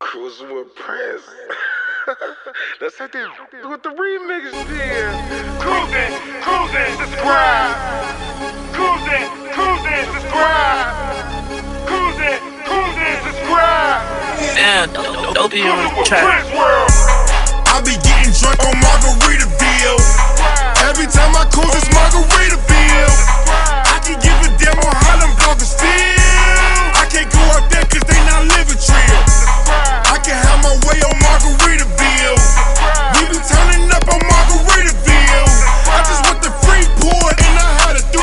Cruising with Prince. Let's hit that with the remix there. Cruising, cruising, subscribe. Cruising, cruising, subscribe. Cruising, cruising, subscribe. Yeah, don't be on the track. I be getting drunk on Margaritaville. Every time I cruise, it's Margaritaville. I can give a damn on how them bloggers feel. I can't go out there cause they not living trill. I can have my way on Margaritaville. We be turning up on Margaritaville. I just want the free pour and I had a thrill.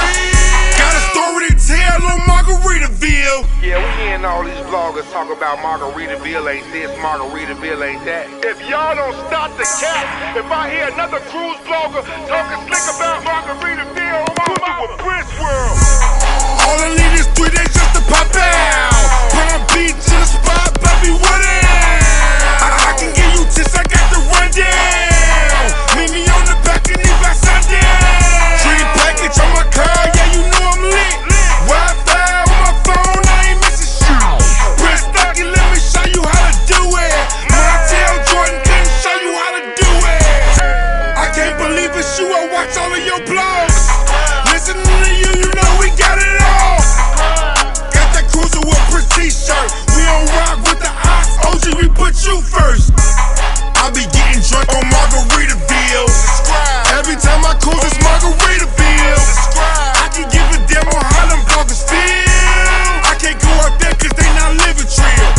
Got a story to tell on Margaritaville. Yeah, we hearing all these vloggers talk about Margaritaville ain't this, Margaritaville ain't that. If y'all don't stop the cat, if I hear another cruise blogger talking slick about Margaritaville, I'm gonna do a Prince World. All I need is 3 days just to pop out. Palm Beach to the spot, baby, what it? I can give you tips, I got the rundown. Meet me on the back and leave outside down. Dream package on my car, yeah, you know I'm lit. Wi-Fi on my phone, I ain't missing shit. Press stocky, let me show you how to do it. Montel Jordan couldn't show you how to do it. I can't believe it's you, I watch all of your blogs. Listen to you, you know we got it all. Got that Cruising with Prince t-shirt. We don't rock with the ox, OG, we put you first. I be getting drunk on Margaritaville. Every time I cruise, it's Margaritaville. I can give a damn on how them bloggers feel. I can't go out there cause they not living trill.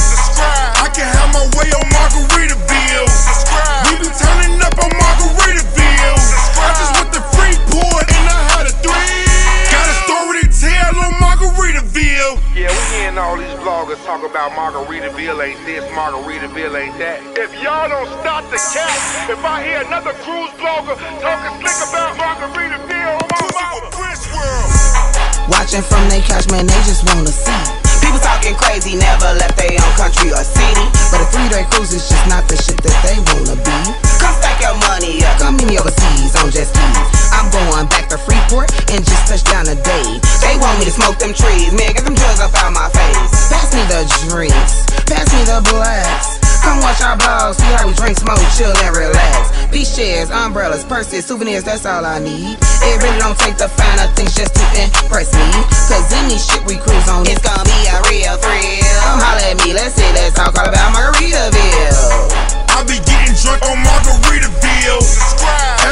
I can have my way on Margaritaville. We be turning up on Margaritaville. I just want the free pour and I had a thrill. Got a story to tell on Margaritaville. Yeah, we hearing all these vloggers talk about Margaritaville ain't this, Margaritaville ain't that. If y'all don't stop the cat, if I hear another cruise blogger talking slick about Margaritaville, I'm on Prince World. Watching from they couch, man, they just wanna see. People talking crazy, never left their own country or city. But a 3-day cruise is just not the shit that they wanna be. Come stack your money up, come meet me overseas on jet skis. I'm going back to Freeport and just touched down today. They want me to smoke them trees, man, get them drugs up out my face. Pass me the drinks, pass me the blacks. Come watch our blogs, see how we drink, smoke, chill, and relax. Peace chairs, umbrellas, purses, souvenirs, that's all I need. It really don't take the finer things just to impress me. Cause any shit we cruise on, it's gonna be a real thrill. Come holler at me, let's sit, let's talk all about Margaritaville. I be getting drunk on Margaritaville.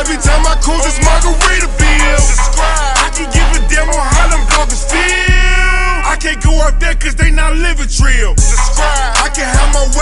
Every time I cruise, it's Margaritaville. I can give a damn on how them bloggers feel. I can't go out there cause they not living trill. I can have my